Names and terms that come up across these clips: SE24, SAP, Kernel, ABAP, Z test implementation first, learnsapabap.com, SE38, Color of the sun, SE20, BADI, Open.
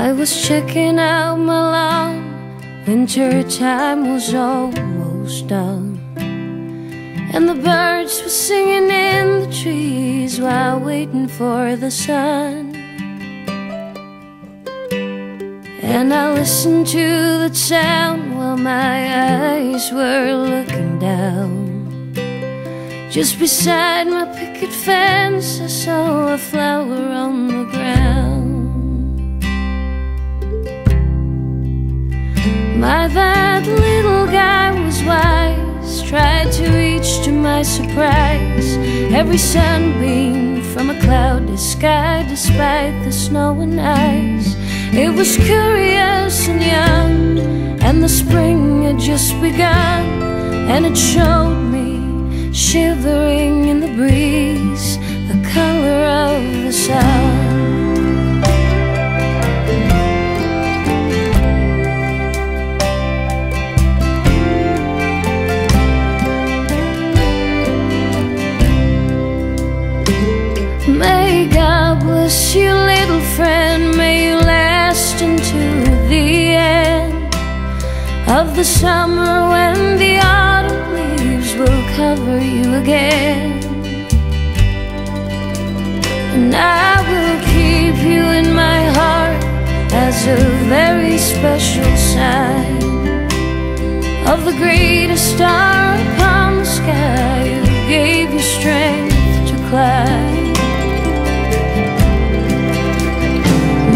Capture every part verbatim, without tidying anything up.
I was checking out my lawn, winter time was almost done, and the birds were singing in the trees while waiting for the sun. And I listened to the sound while my eyes were looking down. Just beside my picket fence I saw a flower on the ground. My, that little guy was wise, tried to reach to my surprise every sunbeam from a clouded sky, despite the snow and ice. It was curious and young, and the spring had just begun, and it showed me, shivering in the breeze, the color of the sun. May God bless you, little friend, may you last into the end of the summer, when the autumn leaves will cover you again. And I will keep you in my heart as a very special sign of the greatest star upon the sky, who gave you strength to climb.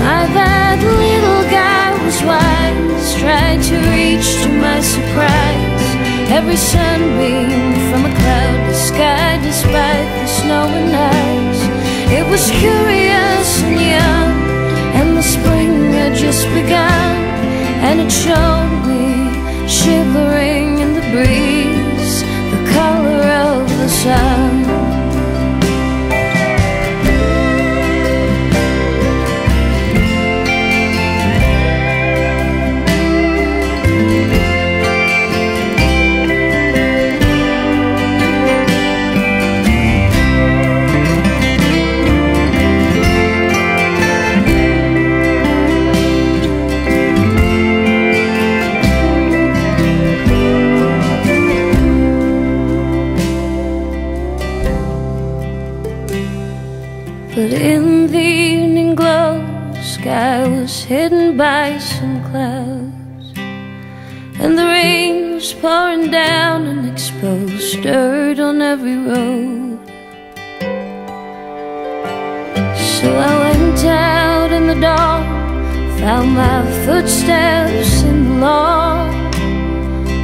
My, that little guy was wise, tried to reach to my surprise every sunbeam from a cloudless sky, despite the snow and ice. It was curious and young, and the spring had just begun, and it showed me, shivering in the breeze, the color of the sun. But in the evening glow, the sky was hidden by some clouds, and the rain was pouring down and exposed dirt on every road. So I went out in the dark, found my footsteps in the lawn,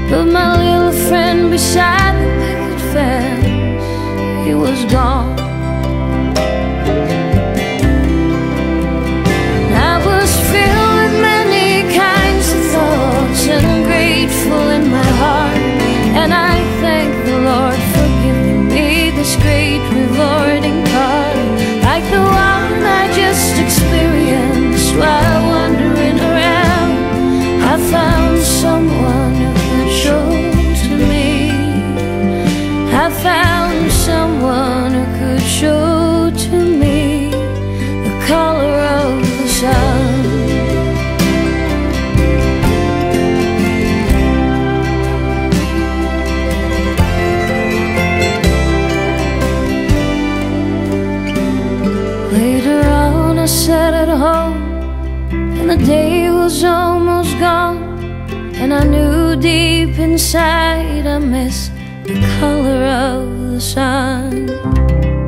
but my little friend beside the picket fence, he was gone. And I thank the Lord for giving me this great rewarding part, like the one I just experienced while wandering around. I found someone who could show to me. I found someone who could show to me the color of the sun. Sat at home and the day was almost gone, and I knew deep inside I missed the color of the sun.